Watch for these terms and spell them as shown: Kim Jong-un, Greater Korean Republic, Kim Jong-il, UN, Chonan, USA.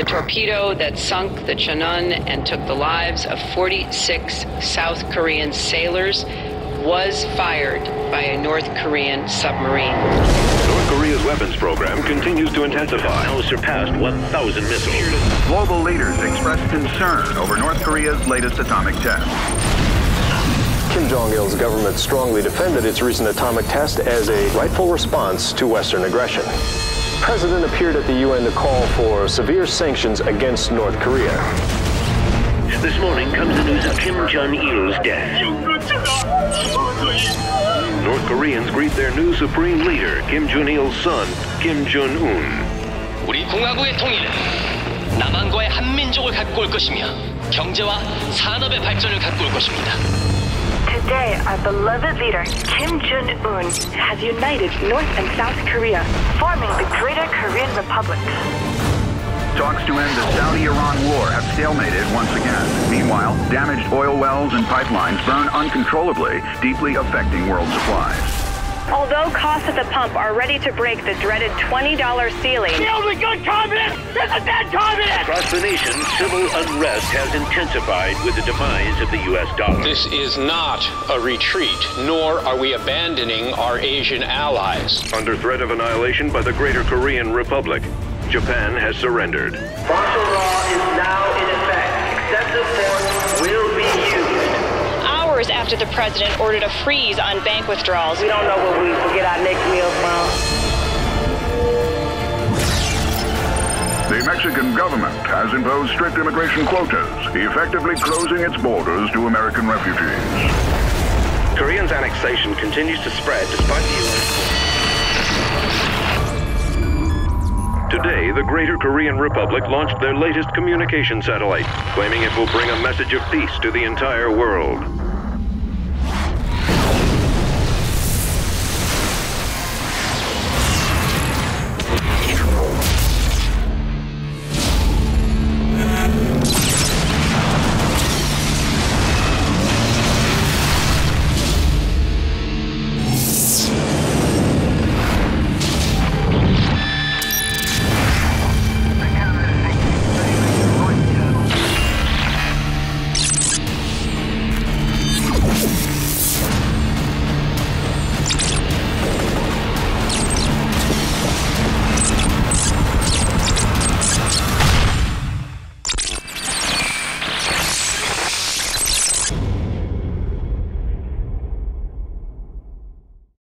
the torpedo that sunk the Chonan and took the lives of 46 South Korean sailors was fired by a North Korean submarine. North Korea's weapons program continues to intensify, now surpassed 1,000 missiles. Global leaders expressed concern over North Korea's latest atomic test. Kim Jong-il's government strongly defended its recent atomic test as a rightful response to Western aggression. The president appeared at the UN to call for severe sanctions against North Korea. This morning comes the news of Kim Jong-il's death. North Koreans greet their new supreme leader, Kim Jong-il's son, Kim Jong-un. 우리 공화국의 통일은 남한과의 한민족을 갖고 올 것이며 경제와 산업의 발전을 갖고 올 것입니다. Today, our beloved leader, Kim Jong-un, has united North and South Korea, forming the Greater Korean Republic. Talks to end the Saudi-Iran war have stalemated once again. Meanwhile, damaged oil wells and pipelines burn uncontrollably, deeply affecting world supplies. Although costs at the pump are ready to break the dreaded $20 ceiling... Kill the good communist! It's a dead communist! Across the nation, civil unrest has intensified with the demise of the U.S. dollar. This is not a retreat, nor are we abandoning our Asian allies. Under threat of annihilation by the Greater Korean Republic, Japan has surrendered. Martial law is now in effect. Excessive force will be used. After the president ordered a freeze on bank withdrawals. We don't know where we will get our next meal from. The Mexican government has imposed strict immigration quotas, effectively closing its borders to American refugees. Koreans' annexation continues to spread despite the U.S. Today, the Greater Korean Republic launched their latest communication satellite, claiming it will bring a message of peace to the entire world.